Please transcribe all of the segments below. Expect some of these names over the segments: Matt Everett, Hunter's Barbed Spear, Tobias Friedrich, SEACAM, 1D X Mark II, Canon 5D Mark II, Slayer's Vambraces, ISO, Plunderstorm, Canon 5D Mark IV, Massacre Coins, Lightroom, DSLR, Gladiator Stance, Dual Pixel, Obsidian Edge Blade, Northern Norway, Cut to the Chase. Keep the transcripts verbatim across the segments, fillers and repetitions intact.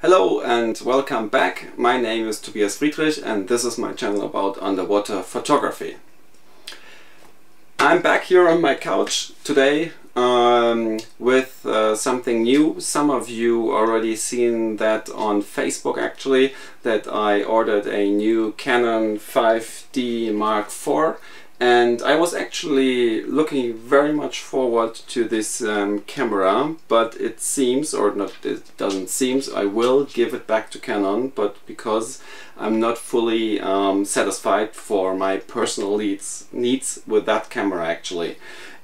Hello and welcome back. My name is Tobias Friedrich and this is my channel about underwater photography. I'm back here on my couch today um, with uh, something new. Some of you already seen that on Facebook actually, that I ordered a new Canon five D Mark four. And I was actually looking very much forward to this um, camera, but it seems, or not, it doesn't seem, I will give it back to Canon, but because I'm not fully um, satisfied for my personal needs, needs with that camera actually.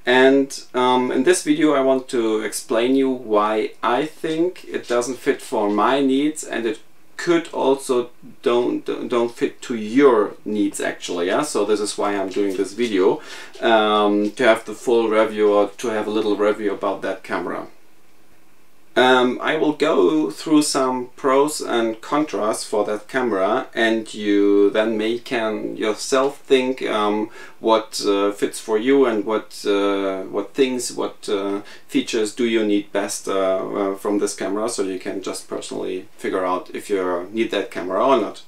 And um, in this video I want to explain you why I think it doesn't fit for my needs, and it could also don't don't fit to your needs actually, yeah. So this is why I'm doing this video, um, to have the full review, or to have a little review about that camera. Um, I will go through some pros and contras for that camera, and you then may can yourself think um, what uh, fits for you, and what uh, what things, what uh, features do you need best uh, uh, from this camera, so you can just personally figure out if you need that camera or not.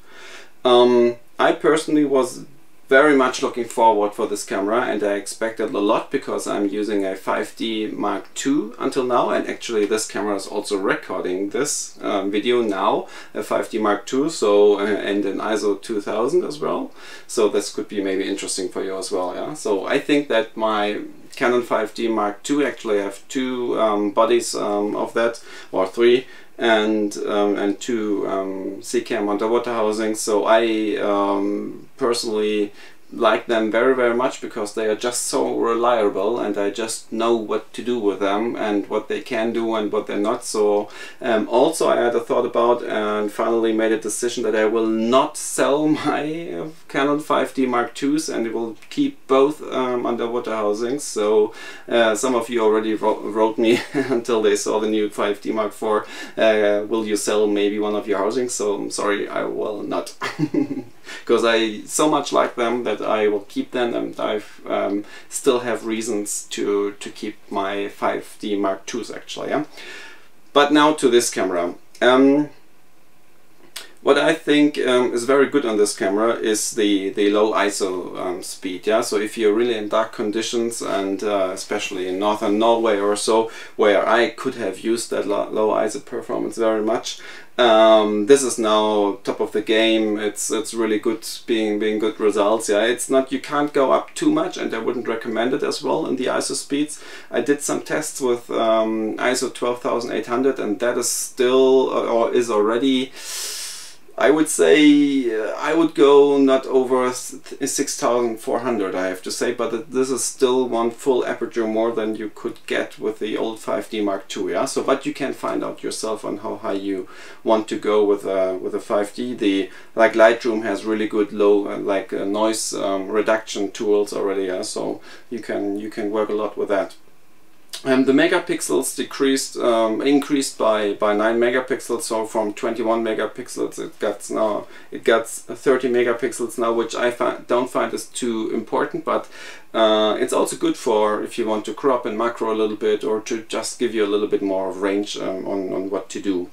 Um, I personally was very much looking forward for this camera, and I expected a lot because I'm using a five D Mark two until now, and actually this camera is also recording this um, video now, a five D Mark two, so uh, and an I S O two thousand as well, so this could be maybe interesting for you as well, yeah. So I think that my Canon five D Mark two, actually I have two um, bodies um, of that, or three, and um, and two um, SEACAM underwater housings, so I um, personally like them very very much because they are just so reliable, and I just know what to do with them and what they can do and what they're not. So um, also I had a thought about, and finally made a decision, that I will not sell my uh, Canon five D Mark twos, and it will keep both um, underwater housings. So uh, some of you already wrote, wrote me until they saw the new five D Mark four, uh, will you sell maybe one of your housings? So I'm sorry, I will not. Because I so much like them that I will keep them, and I um, still have reasons to to keep my five D Mark twos actually. Yeah? But now to this camera. Um, what I think um, is very good on this camera is the the low I S O um, speed. Yeah, so if you're really in dark conditions, and uh, especially in northern Norway or so, where I could have used that lo low I S O performance very much. Um, this is now top of the game. It's it's really good, being being good results. Yeah, it's not, you can't go up too much, and I wouldn't recommend it as well in the I S O speeds. I did some tests with um, I S O twelve thousand eight hundred, and that is still, or is already, I would say, uh, I would go not over six thousand four hundred, I have to say, but this is still one full aperture more than you could get with the old five D Mark two, yeah? So, but you can find out yourself on how high you want to go with a, with a five D. The, like Lightroom has really good low, uh, like uh, noise um, reduction tools already, yeah? So you can, you can work a lot with that. Um, the megapixels decreased, um, increased by by nine megapixels. So from twenty-one megapixels, it got now it got thirty megapixels now, which I find, don't find is too important. But uh, it's also good for if you want to crop and macro a little bit, or to just give you a little bit more range um, on on what to do.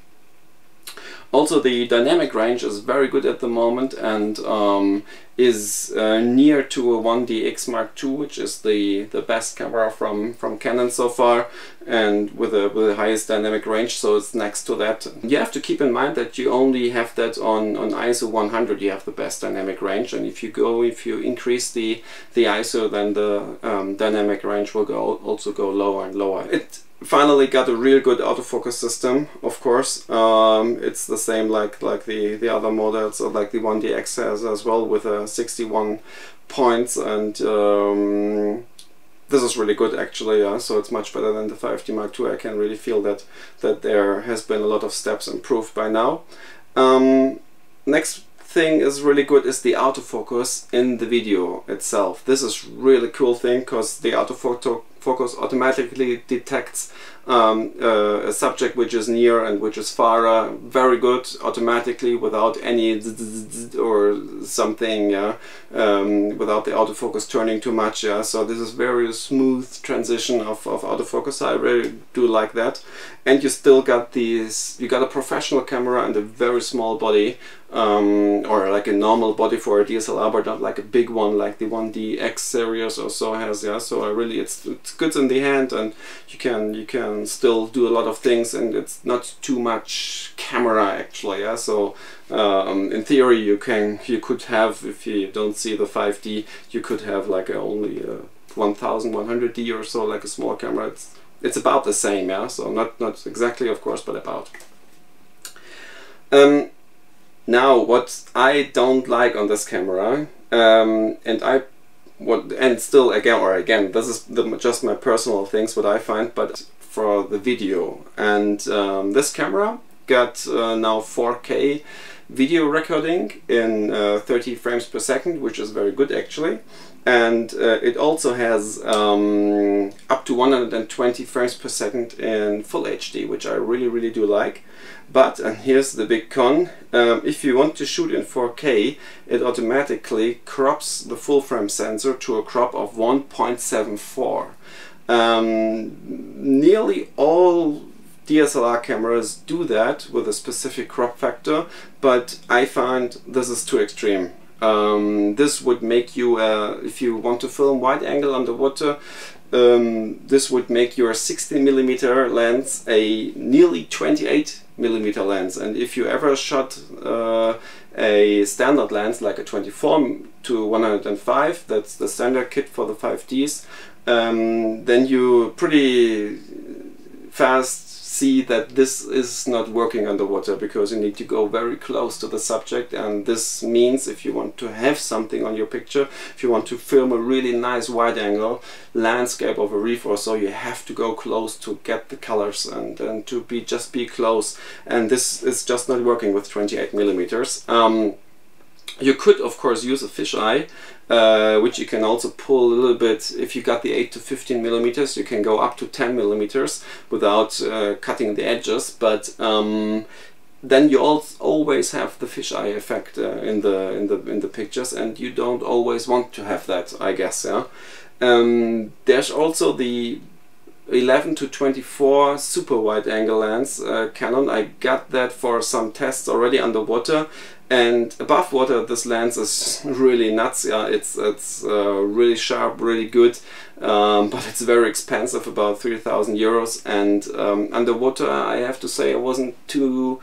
Also, the dynamic range is very good at the moment, and um, is uh, near to a one D X Mark two, which is the the best camera from from Canon so far, and with a with the highest dynamic range. So it's next to that. You have to keep in mind that you only have that on on I S O one hundred. You have the best dynamic range, and if you go if you increase the the I S O, then the um, dynamic range will go also go lower and lower. It, Finally got a real good autofocus system, of course. Um, it's the same like like the, the other models, or like the one D X has as well, with uh, sixty-one points, and um, this is really good actually, yeah? So it's much better than the five D Mark two. I can really feel that that there has been a lot of steps improved by now. Um, next thing is really good is the autofocus in the video itself. This is really cool thing, because the autofocus focus automatically detects um, uh, a subject which is near and which is far, uh, very good, automatically, without any z z z or something, yeah? um, without the autofocus turning too much. Yeah? So this is very smooth transition of, of autofocus. I really do like that. And you still got these, you got a professional camera and a very small body, um, or like a normal body for a D S L R, but not like a big one like the one D X series or so has. Yeah, so I really, it's it's good in the hand, and you can you can still do a lot of things, and it's not too much camera actually. Yeah, so um, in theory you can you could have, if you don't see the five D, you could have like a, only a eleven hundred D or so, like a small camera. It's, it's about the same, yeah. So not not exactly, of course, but about. Um, now, what I don't like on this camera, um, and I, what and still again or again, this is the, just my personal things what I find, but for the video, and um, this camera got uh, now four K video recording in uh, thirty frames per second, which is very good actually. And uh, it also has um, up to one hundred twenty frames per second in full H D, which I really, really do like. But, and here's the big con, um, if you want to shoot in four K, it automatically crops the full frame sensor to a crop of one point seven four. Um, nearly all D S L R cameras do that with a specific crop factor, but I find this is too extreme. Um, this would make you, uh, if you want to film wide angle underwater, um, this would make your sixteen millimeter lens a nearly twenty-eight millimeter lens. And if you ever shot uh, a standard lens like a twenty-four to one oh five, that's the standard kit for the five Ds, um, then you pretty fast see that this is not working underwater, because you need to go very close to the subject. And this means if you want to have something on your picture, if you want to film a really nice wide angle landscape of a reef or so, you have to go close to get the colors and, and to be just be close, and this is just not working with twenty-eight millimeters. Um, you could of course use a fisheye, Uh, which you can also pull a little bit. If you got the eight to fifteen millimeters, you can go up to ten millimeters without uh, cutting the edges, but um, then you al always have the fisheye effect uh, in the in the in the pictures, and you don't always want to have that, I guess. Yeah. Um, there's also the eleven to twenty-four super wide angle lens uh, Canon. I got that for some tests already underwater. And above water, this lens is really nuts. Yeah, it's it's uh, really sharp, really good, um, but it's very expensive, about three thousand euros. And um, underwater, I have to say, I wasn't too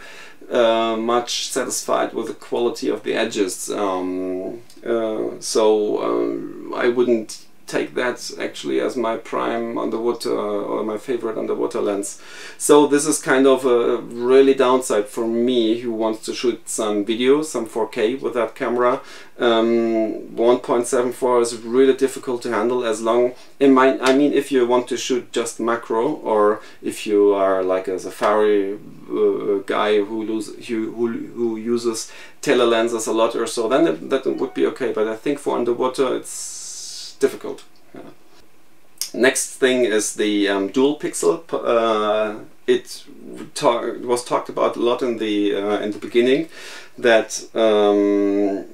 uh, much satisfied with the quality of the edges. Um, uh, so um, I wouldn't take that actually as my prime underwater or my favorite underwater lens. So this is kind of a really downside for me who wants to shoot some video, some four K with that camera. Um, one point seven four is really difficult to handle, as long in my, I mean if you want to shoot just macro, or if you are like a safari uh, guy who, lose, who, who, who uses tele lenses a lot or so, then it, that would be okay, but I think for underwater it's difficult. Yeah. Next thing is the um, dual pixel. Uh, it talk, was talked about a lot in the uh, in the beginning, that um,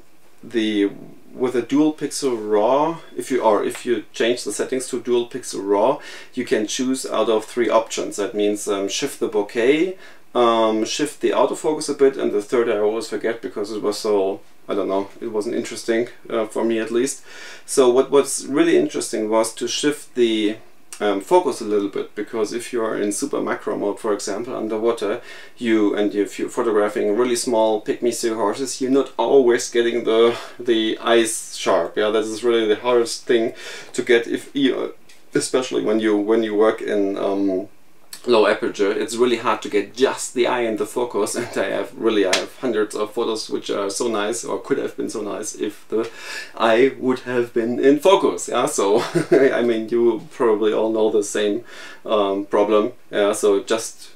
the with a dual pixel raw, if you are if you change the settings to dual pixel raw, you can choose out of three options. That means um, shift the bokeh, um, shift the autofocus a bit, and the third I always forget because it was so. I don't know, it wasn't interesting, uh, for me at least. So what was really interesting was to shift the um, focus a little bit, because if you are in super macro mode, for example, underwater, you and if you're photographing really small pygmy seahorses, you're not always getting the the eyes sharp. Yeah, that is really the hardest thing to get, if you, especially when you when you work in um, low aperture, it's really hard to get just the eye and the focus. And I have really, I have hundreds of photos which are so nice, or could have been so nice, if the eye would have been in focus. Yeah, so I mean, you probably all know the same um, problem. Yeah, so just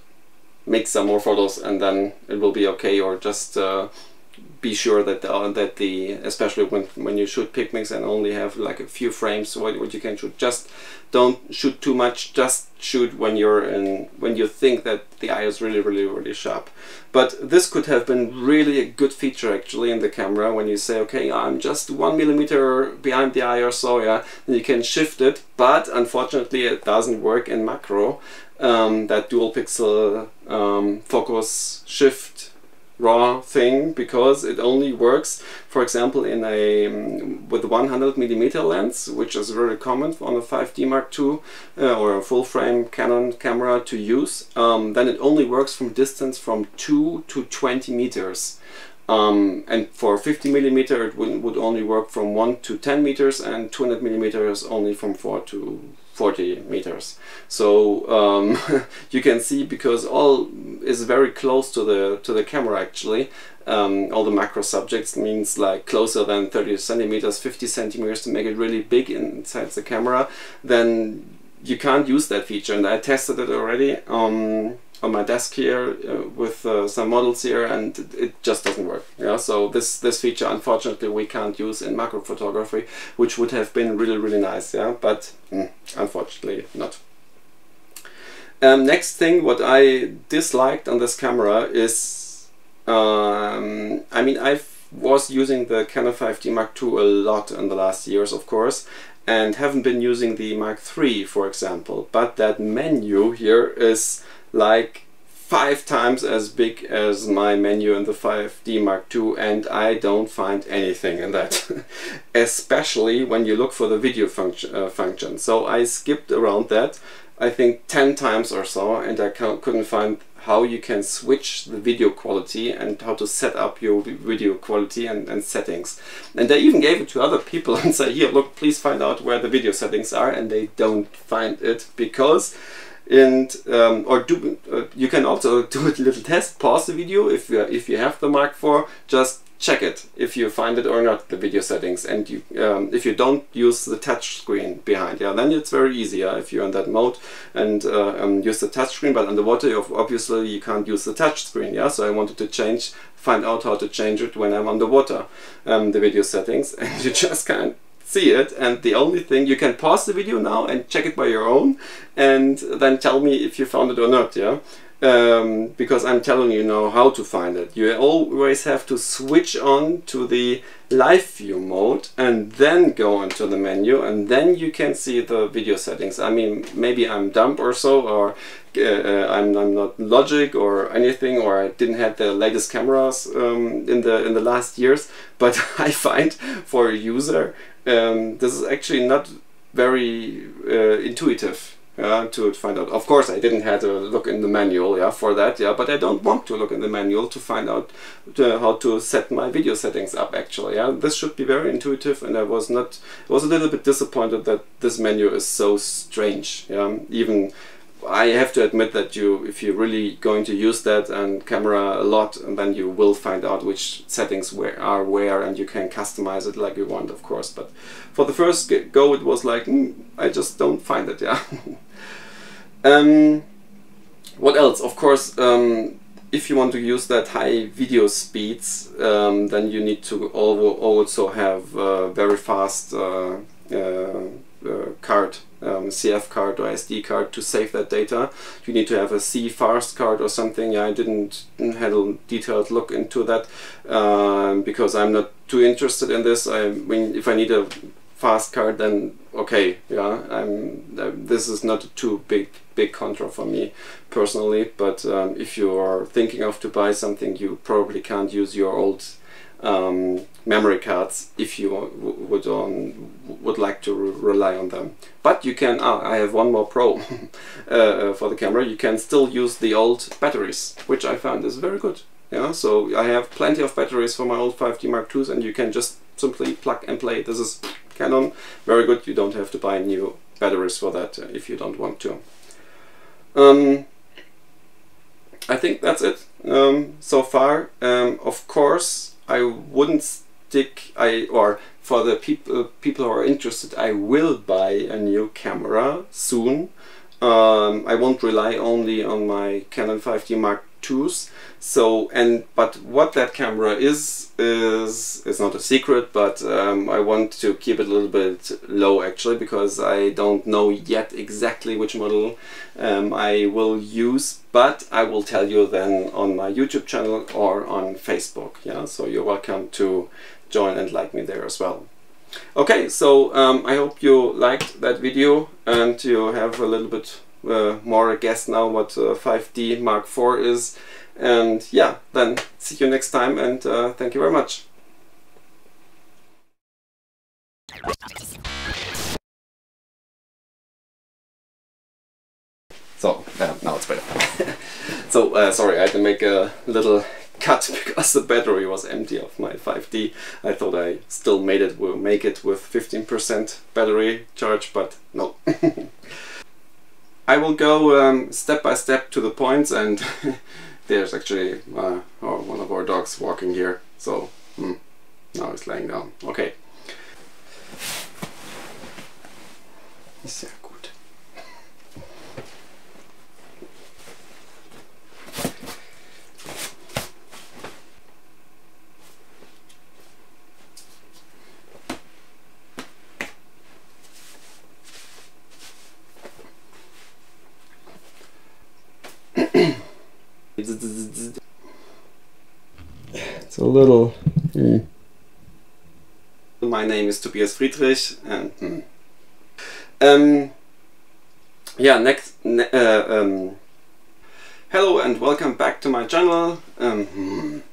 make some more photos and then it will be okay, or just uh, be sure that the, that the especially when when you shoot picnics and only have like a few frames what, what you can shoot, just don't shoot too much, just shoot when you're in, when you think that the eye is really really really sharp. But this could have been really a good feature actually in the camera, when you say, okay, I'm just one millimeter behind the eye or so, yeah, then you can shift it. But unfortunately it doesn't work in macro, um, that dual pixel um, focus shift raw thing, because it only works, for example, in a with one hundred millimeter lens, which is very common on a five D Mark two uh, or a full frame Canon camera to use. Um, then it only works from distance from two to twenty meters, um, and for fifty millimeter it would, would only work from one to ten meters, and two hundred millimeters only from four to forty meters. So um, you can see, because all is very close to the to the camera actually. Um, all the macro subjects means like closer than thirty centimeters, fifty centimeters, to make it really big inside the camera. Then you can't use that feature, and I tested it already um, on my desk here uh, with uh, some models here, and it, it just doesn't work. Yeah, so this this feature unfortunately we can't use in macro photography, which would have been really really nice. Yeah, but mm, unfortunately not. Um, next thing what I disliked on this camera is, um, I mean, I was using the Canon five D Mark two a lot in the last years, of course, and haven't been using the Mark three, for example. But that menu here is like five times as big as my menu in the five D Mark two, and I don't find anything in that, especially when you look for the video function. Uh, function. So I skipped around that, I think ten times or so, and I can't, couldn't find how you can switch the video quality and how to set up your video quality and, and settings. And they even gave it to other people and said, here, look, please find out where the video settings are, and they don't find it, because And um, or do uh, you can also do a little test, pause the video if you if you have the Mark four, just check it if you find it or not, the video settings. And you um, if you don't use the touch screen behind, yeah, then it's very easy, yeah, if you're in that mode and uh, um, use the touch screen. But underwater, you obviously you can't use the touch screen, yeah. So I wanted to change, find out how to change it when I'm underwater, um, the video settings, and you just can't see it. And the only thing, you can pause the video now and check it by your own, and then tell me if you found it or not, yeah. Um, because I'm telling you now how to find it. You always have to switch on to the live view mode and then go into the menu, and then you can see the video settings. I mean, maybe I'm dumb or so, or uh, I'm, I'm not logic or anything, or I didn't have the latest cameras um, in the in the last years. But I find for a user, Um, this is actually not very uh, intuitive uh, to find out. Of course, I didn't have to look in the manual, yeah, for that, yeah, but I don't want to look in the manual to find out to, how to set my video settings up actually. Yeah, this should be very intuitive, and I was not was a little bit disappointed that this menu is so strange. Yeah, even I have to admit that you, if you're really going to use that and camera a lot, and then you will find out which settings where are where, and you can customize it like you want, of course. But for the first go, it was like, mm, I just don't find it. Yeah. um, what else? Of course, um, if you want to use that high video speeds, um, then you need to also have uh, very fast uh, uh, uh, card. Um, C F card or S D card to save that data. You need to have a C fast card or something. Yeah, I didn't have a detailed look into that um, because I'm not too interested in this. I mean, if I need a fast card, then okay, yeah, I'm uh, this is not too big big contra for me personally. But um, if you are thinking of to buy something, you probably can't use your old Um, memory cards if you would on would like to re rely on them. But you can. Ah, I have one more pro uh, for the camera. You can still use the old batteries, which I found is very good. Yeah, so I have plenty of batteries for my old five D Mark twos, and you can just simply plug and play. This is Canon, very good. You don't have to buy new batteries for that uh, if you don't want to. Um, I think that's it um, so far. Um, of course, I wouldn't stick, I or for the people people who are interested, I will buy a new camera soon. um, I won't rely only on my Canon five D Mark two's. So, and but what that camera is is is not a secret, but um, I want to keep it a little bit low actually, because I don't know yet exactly which model um, I will use, but I will tell you then on my YouTube channel or on Facebook. Yeah, so you're welcome to join and like me there as well. Okay, so um, I hope you liked that video and you have a little bit Uh, more a guess now what uh, five D Mark four is, and yeah, then see you next time, and uh, thank you very much. So uh, now it's better. So uh, sorry, I had to make a little cut because the battery was empty of my five D. I thought I still made it will make it with fifteen percent battery charge, but no. I will go um, step by step to the points, and there's actually uh, oh, one of our dogs walking here, so hmm, now he's laying down. Okay. Sehr gut. It's a little... Mm. My name is Tobias Friedrich, and mm. um, yeah, next, ne uh, um, hello and welcome back to my channel. Um,